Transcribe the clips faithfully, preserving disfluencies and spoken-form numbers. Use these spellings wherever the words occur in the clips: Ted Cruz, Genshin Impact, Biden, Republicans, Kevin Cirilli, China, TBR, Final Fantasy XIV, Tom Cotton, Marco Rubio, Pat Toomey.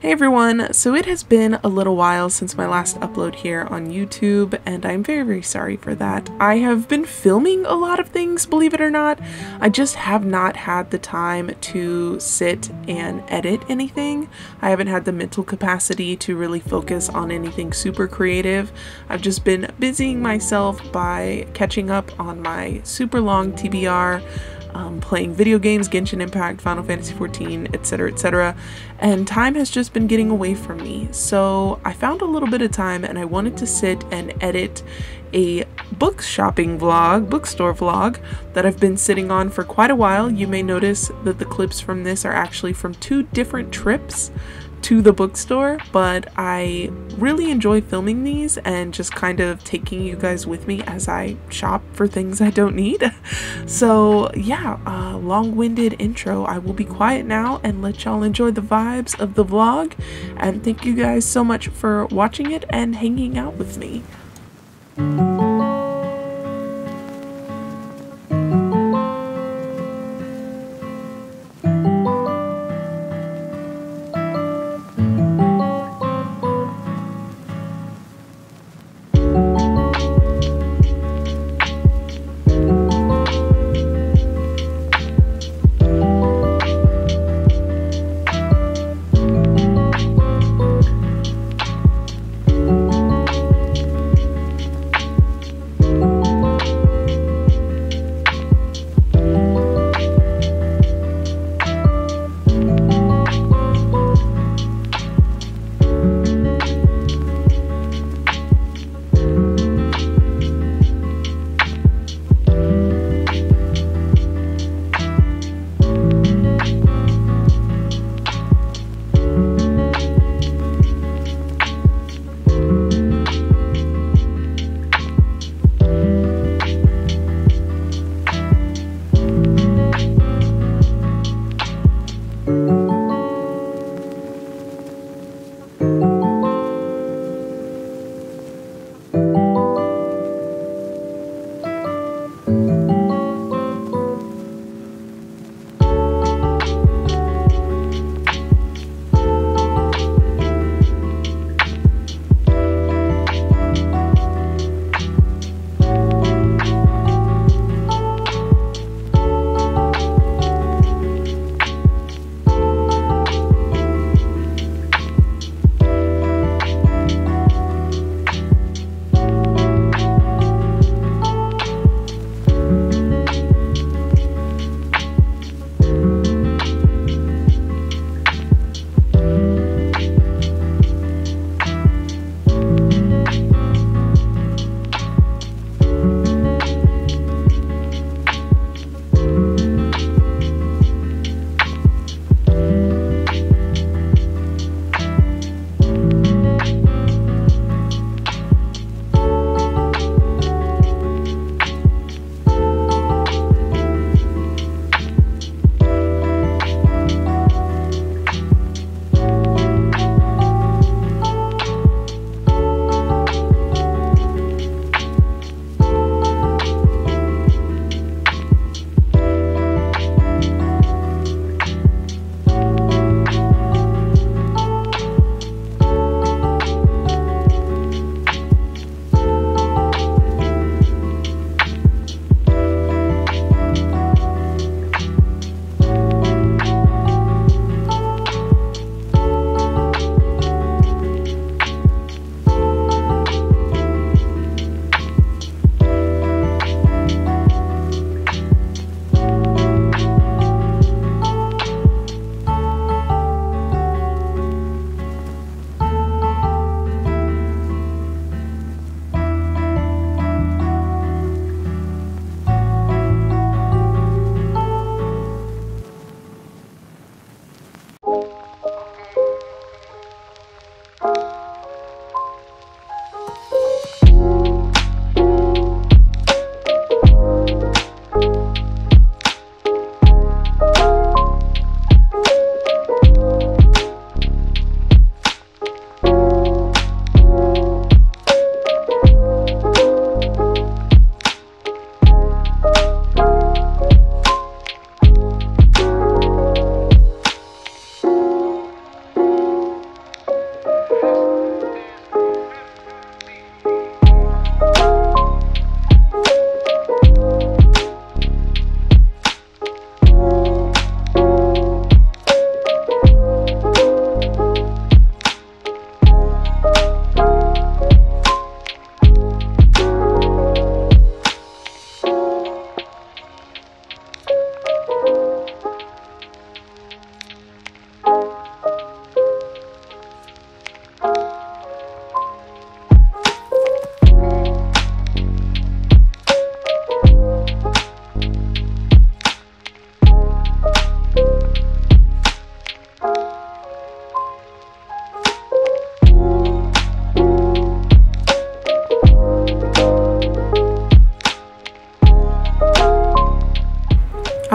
Hey everyone, so it has been a little while since my last upload here on YouTube, and I'm very, very sorry for that. I have been filming a lot of things, believe it or not. I just have not had the time to sit and edit anything. I haven't had the mental capacity to really focus on anything super creative. I've just been busying myself by catching up on my super long T B R. Um, playing video games, Genshin Impact, Final Fantasy fourteen, etc, et cetera. And time has just been getting away from me. So I found a little bit of time and I wanted to sit and edit a book shopping vlog, bookstore vlog, that I've been sitting on for quite a while. You may notice that the clips from this are actually from two different trips to the bookstore, but I really enjoy filming these and just kind of taking you guys with me as I shop for things I don't need. So yeah, uh, long-winded intro. I will be quiet now and let y'all enjoy the vibes of the vlog, and thank you guys so much for watching it and hanging out with me.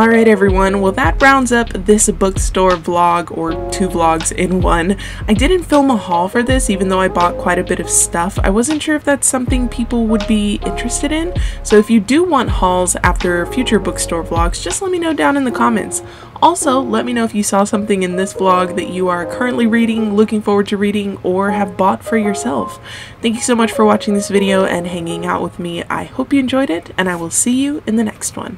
Alright everyone, well that rounds up this bookstore vlog, or two vlogs in one. I didn't film a haul for this even though I bought quite a bit of stuff. I wasn't sure if that's something people would be interested in, so if you do want hauls after future bookstore vlogs, just let me know down in the comments. Also, let me know if you saw something in this vlog that you are currently reading, looking forward to reading, or have bought for yourself. Thank you so much for watching this video and hanging out with me. I hope you enjoyed it, and I will see you in the next one.